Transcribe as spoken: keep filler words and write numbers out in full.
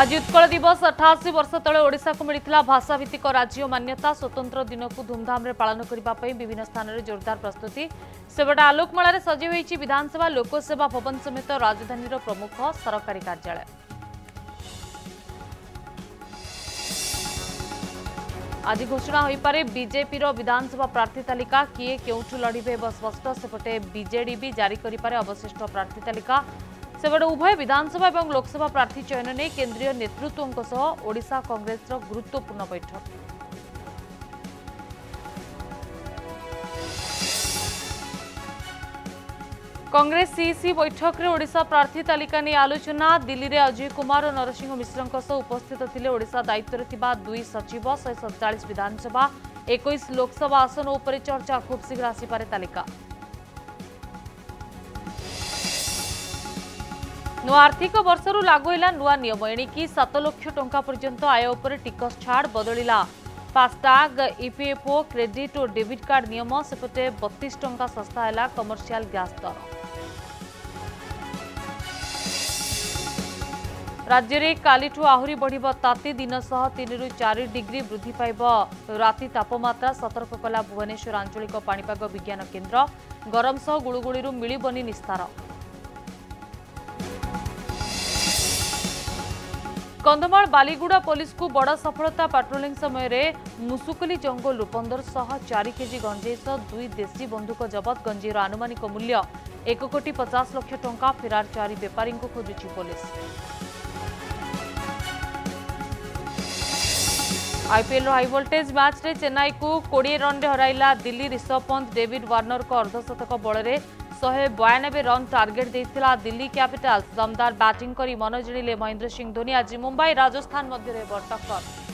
आज उत्कल दिवस अठाशी वर्ष तले ओडिशा को मिलता भाषाभित्तिक राज्य मान्यता स्वतंत्र दिन को धूमधाम रे पालन करने विभिन्न स्थान में जोरदार प्रस्तुति सेपटे आलोकमाल सजी होती विधानसभा लोकसेवा भवन समेत राजधानी प्रमुख सरकारी कार्यालय। आज घोषणा हो पारे बीजेपी विधानसभा प्रार्थी तालिका किए क्योंठू लड़े स्पष्ट सेपटे बीजेडी भी जारी करे अवशिष्ट प्रार्थी तालिका सेपटे उभय विधानसभा एवं लोकसभा प्रार्थी चयन ने केंद्रीय नेतृत्वों सह ओडिशा कांग्रेस गुरुत्वपूर्ण बैठक। कांग्रेस सीसी बैठक रे ओडिशा प्रार्थी तालिका ने आलोचना दिल्ली में अजय कुमार और नरसिंह मिश्र उपस्थित थिले ओडिशा दायित्व थिबा दुई सचिव शहे सतचाश विधानसभा इक्कीस लोकसभा आसन उपरे चर्चा खूब शीघ्र आसीपारे तालिका। नुआ आर्थिक वर्षर लागू है नुआ नियम एणिकी सात लक्ष टंका पर्यंत आय उपर टिकस छाड़ बदलिला फास्टैग ईपीएफओ क्रेडिट और डेबिट कार्ड नियम सेपटे बत्तीस टंका सस्ता है कमर्शियल गैस दर। राज्य में कालीठू आहुरी बढ़िबो ताती दिन सह तीन रु चार डिग्री वृद्धि पाइबो राति तापमात्रा सतर्क कला भुवनेश्वर आंचलिक पाणीपाग विज्ञान केन्द्र गरम सह गुड़ुगुड़ी मिलबनी निस्तार। कंधमाल बालीगुड़ा पुलिस को बड़ा सफलता पेट्रोलिंग समय मुसुकुली जंगल पंदर सौ चार केजी गंजेई सह दुई देशी बंधुक जबत गंजेईर आनुमानिक मूल्य एक कोटी पचास लाख टंका फेरार चार बेपारी को खोजुची पुलिस। आईपीएल हाई वोल्टेज मैच रे चेन्नई को बीस रन रे हराइला दिल्ली। ऋषभ पंत डेविड वार्नर को अर्धशतक बल रे शहे बयानबे रन टार्गेट देता दिल्ली कैपिटल्स। दमदार बैटिंग करी मन जिणिले महेंद्र सिंह धोनी। आज मुंबई राजस्थान मध्य टक्कर।